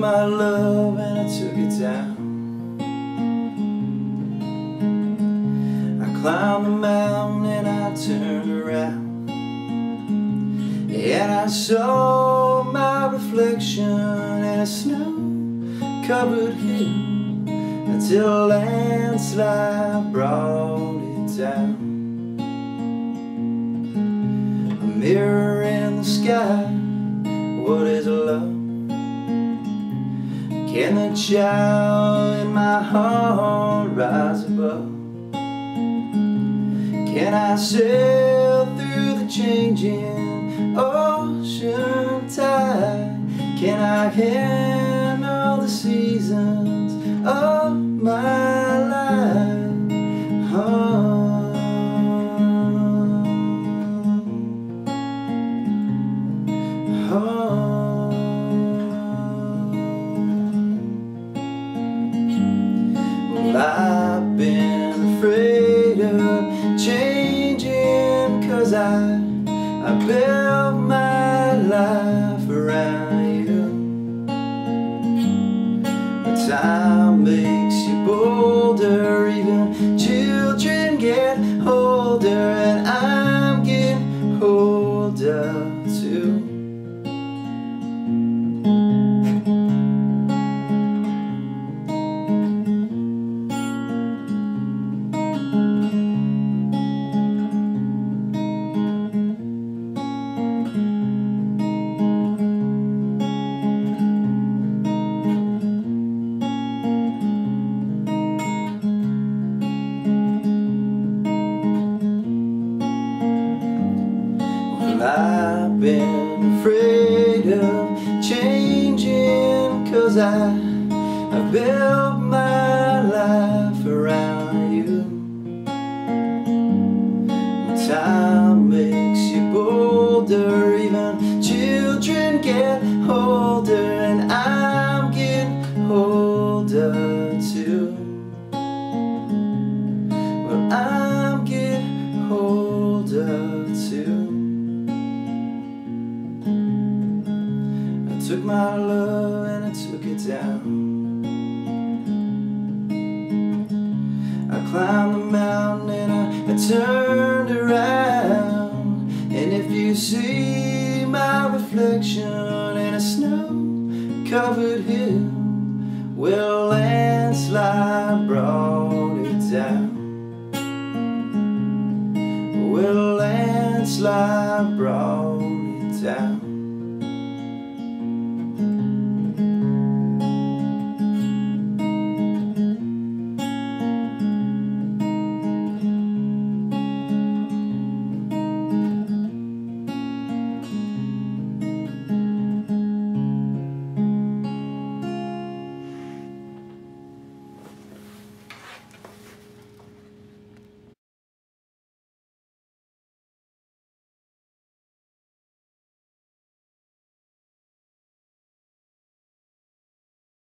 my love and I took it down. I climbed the mountain and I turned around, and I saw my reflection in a snow-covered hill until a landslide brought it down. A mirror in the sky, what is love? Can the child in my heart rise above? Can I sail through the changing ocean tide? Can I handle the seasons of my life? Oh, oh. I've been afraid of changing, 'cause I built my life around you. But time makes you bolder, even children get older, and I'm getting older too. I've been afraid of changing, 'cause I built my life around you. Time makes you bolder, even children get older, and I'm getting older too. Well, I'm getting older too. I took my love and I took it down. I climbed the mountain and I turned around, and if you see my reflection in a snow-covered hill, well, landslide brought